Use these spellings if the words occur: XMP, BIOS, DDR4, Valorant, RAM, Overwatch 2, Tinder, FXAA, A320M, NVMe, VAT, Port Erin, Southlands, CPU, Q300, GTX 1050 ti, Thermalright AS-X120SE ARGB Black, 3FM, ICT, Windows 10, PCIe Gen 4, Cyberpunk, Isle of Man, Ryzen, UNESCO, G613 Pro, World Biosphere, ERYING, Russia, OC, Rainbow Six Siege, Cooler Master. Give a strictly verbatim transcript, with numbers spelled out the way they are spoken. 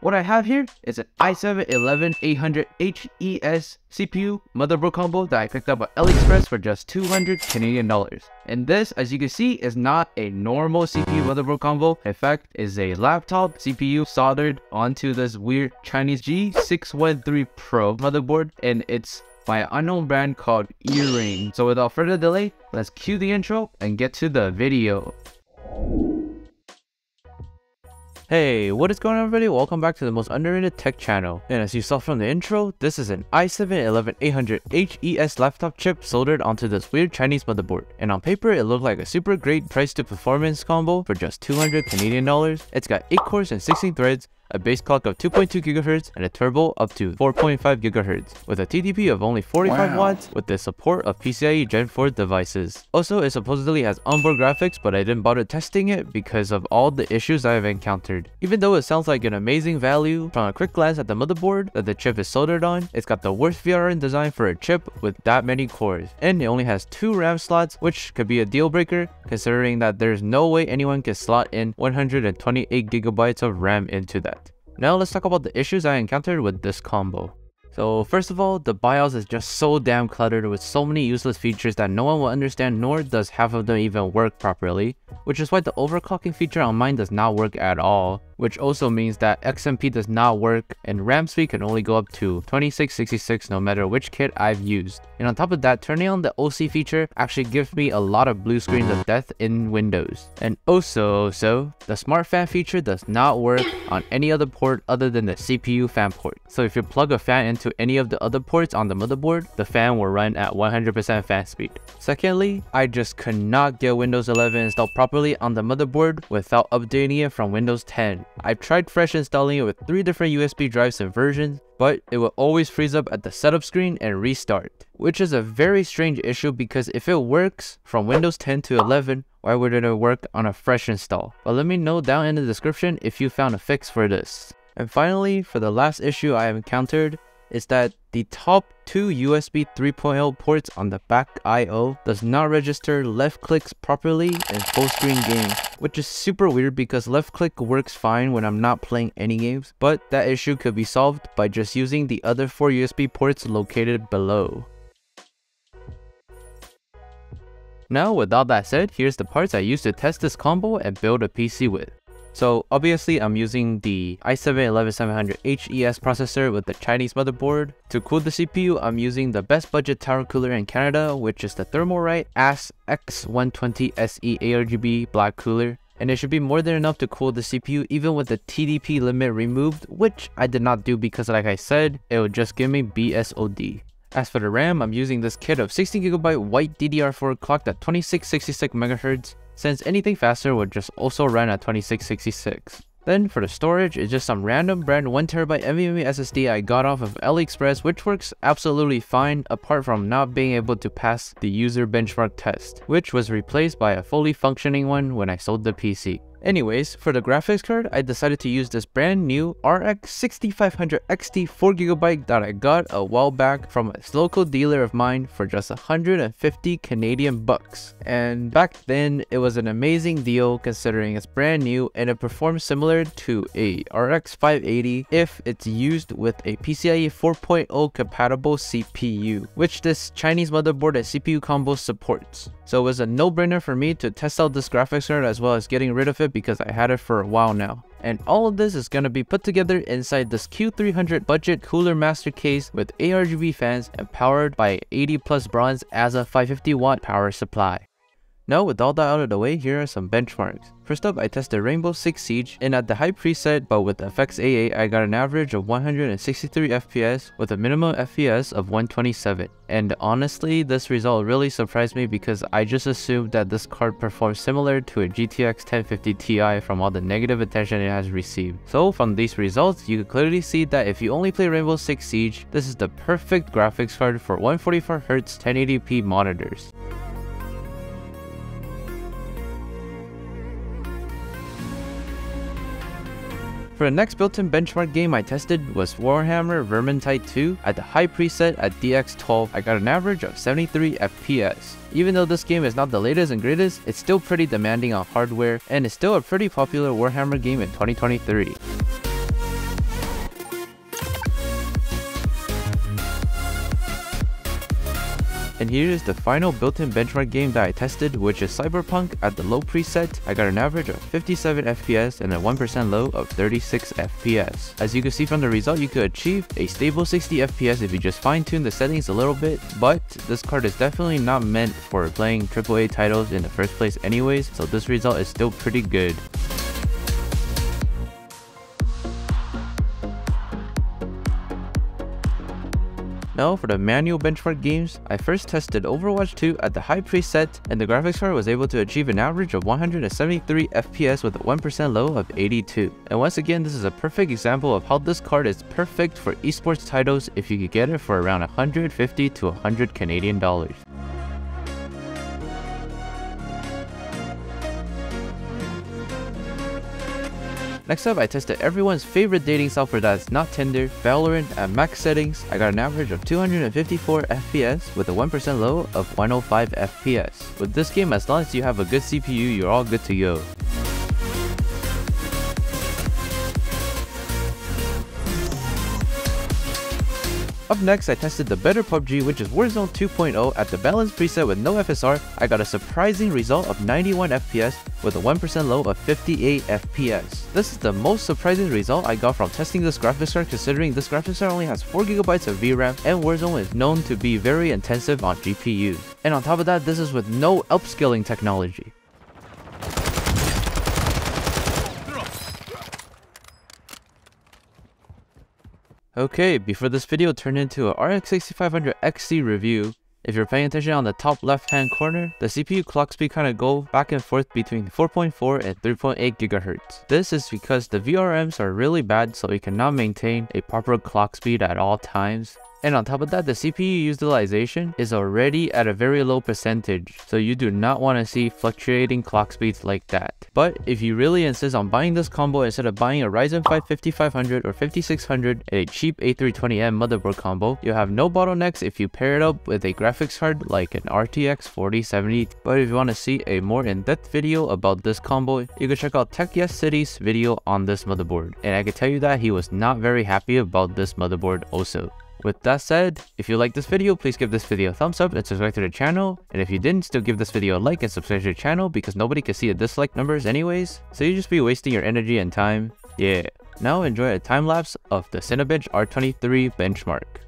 What I have here is an i seven eleven eight hundred H E S C P U motherboard combo that I picked up at AliExpress for just two hundred Canadian dollars. And this, as you can see, is not a normal C P U motherboard combo. In fact, is a laptop C P U soldered onto this weird Chinese G six one three Pro motherboard, and it's by an unknown brand called ERYING. So without further delay, let's cue the intro and get to the video. Hey, what is going on everybody? Welcome back to the most underrated tech channel. And as you saw from the intro, this is an i seven eleven eight hundred H E S laptop chip soldered onto this weird Chinese motherboard. And on paper, it looked like a super great price to performance combo for just two hundred Canadian dollars. It's got eight cores and sixteen threads, a base clock of two point two gigahertz, and a turbo up to four point five gigahertz, with a T D P of only forty-five watts, with the support of P C I E Gen four devices. Also, it supposedly has onboard graphics, but I didn't bother testing it because of all the issues I have encountered. Even though it sounds like an amazing value, from a quick glance at the motherboard that the chip is soldered on, it's got the worst V R M design for a chip with that many cores, and it only has two RAM slots, which could be a deal breaker, considering that there's no way anyone can slot in one hundred twenty-eight gigabytes of RAM into that. Now let's talk about the issues I encountered with this combo. So first of all, the BIOS is just so damn cluttered with so many useless features that no one will understand, nor does half of them even work properly, which is why the overclocking feature on mine does not work at all, which also means that X M P does not work and RAM speed can only go up to twenty-six sixty-six no matter which kit I've used. And on top of that, turning on the O C feature actually gives me a lot of blue screens of death in Windows. And also, so, the smart fan feature does not work on any other port other than the C P U fan port. So if you plug a fan into any of the other ports on the motherboard, the fan will run at one hundred percent fan speed. Secondly, I just could not get Windows eleven installed properly on the motherboard without updating it from Windows ten. I've tried fresh installing it with three different U S B drives and versions, but it will always freeze up at the setup screen and restart, which is a very strange issue because if it works from Windows ten to eleven, why would it work on a fresh install? But let me know down in the description if you found a fix for this. And finally, for the last issue I have encountered, is that the top two U S B three point oh ports on the back I O does not register left clicks properly in full screen games, which is super weird because left click works fine when I'm not playing any games, but that issue could be solved by just using the other four U S B ports located below. Now with all that said, here's the parts I used to test this combo and build a P C with. So obviously I'm using the i seven eleven seven hundred H E S processor with the Chinese motherboard. To cool the C P U, I'm using the best budget tower cooler in Canada, which is the Thermalright A S X one twenty S E A R G B Black cooler. And it should be more than enough to cool the C P U even with the T D P limit removed, which I did not do because like I said, it would just give me B S O D. As for the RAM, I'm using this kit of sixteen gigabyte white D D R four clocked at twenty-six sixty-six megahertz. Since anything faster would just also run at twenty-six sixty-six. Then for the storage, it's just some random brand one terabyte NVMe S S D I got off of AliExpress, which works absolutely fine apart from not being able to pass the user benchmark test, which was replaced by a fully functioning one when I sold the P C. Anyways, for the graphics card, I decided to use this brand new R X sixty-five hundred X T four gigabyte that I got a while back from a local dealer of mine for just one hundred fifty Canadian bucks. And back then, it was an amazing deal considering it's brand new and it performs similar to a R X five eighty if it's used with a P C I E four point oh compatible C P U, which this Chinese motherboard and C P U combo supports. So it was a no-brainer for me to test out this graphics card as well as getting rid of it because I had it for a while now. And all of this is going to be put together inside this Q three hundred budget Cooler Master case with A R G B fans and powered by eighty plus bronze as a five hundred fifty watt power supply. Now with all that out of the way, here are some benchmarks. First up, I tested Rainbow Six Siege, and at the high preset but with F X A A, I got an average of one hundred sixty-three F P S with a minimum F P S of one twenty-seven. And honestly, this result really surprised me because I just assumed that this card performs similar to a G T X ten fifty T I from all the negative attention it has received. So from these results, you can clearly see that if you only play Rainbow Six Siege, this is the perfect graphics card for one forty-four hertz ten eighty p monitors. For the next built-in benchmark game I tested was Warhammer Vermintide two. At the high preset at D X twelve, I got an average of seventy-three F P S. Even though this game is not the latest and greatest, it's still pretty demanding on hardware and is still a pretty popular Warhammer game in twenty twenty-three. And here is the final built-in benchmark game that I tested, which is Cyberpunk. At the low preset, I got an average of fifty-seven F P S and a one percent low of thirty-six F P S. As you can see from the result, you could achieve a stable sixty F P S if you just fine-tune the settings a little bit, but this card is definitely not meant for playing triple A titles in the first place anyways, so this result is still pretty good. Now for the manual benchmark games, I first tested Overwatch two at the high preset, and the graphics card was able to achieve an average of one hundred seventy-three F P S with a one percent low of eighty-two. And once again, this is a perfect example of how this card is perfect for esports titles if you could get it for around one hundred fifty to one hundred Canadian dollars. Next up, I tested everyone's favorite dating software that's not Tinder, Valorant, at max settings. I got an average of two hundred fifty-four F P S with a one percent low of one hundred five F P S. With this game, as long as you have a good C P U, you're all good to go. Up next, I tested the better P U B G, which is Warzone two point oh at the balanced preset with no F S R. I got a surprising result of ninety-one F P S with a one percent low of fifty-eight F P S. This is the most surprising result I got from testing this graphics card, considering this graphics card only has four gigabytes of V RAM and Warzone is known to be very intensive on G P Us. And on top of that, this is with no upscaling technology. Okay, before this video turned into a R X sixty-five hundred X T review, if you're paying attention on the top left hand corner, the C P U clock speed kinda go back and forth between four point four and three point eight gigahertz. This is because the V R Ms are really bad, so it cannot maintain a proper clock speed at all times. And on top of that, the C P U utilization is already at a very low percentage, so you do not want to see fluctuating clock speeds like that. But if you really insist on buying this combo instead of buying a Ryzen five fifty-five hundred or fifty-six hundred and a cheap A three twenty M motherboard combo, you'll have no bottlenecks if you pair it up with a graphics card like an R T X forty seventy. But if you want to see a more in-depth video about this combo, you can check out Tech Yes City's video on this motherboard. And I can tell you that he was not very happy about this motherboard also. With that said, if you like this video, please give this video a thumbs up and subscribe to the channel. And if you didn't, still give this video a like and subscribe to the channel because nobody can see the dislike numbers anyways, so you just be wasting your energy and time. Yeah. Now enjoy a time lapse of the Cinebench R twenty-three benchmark.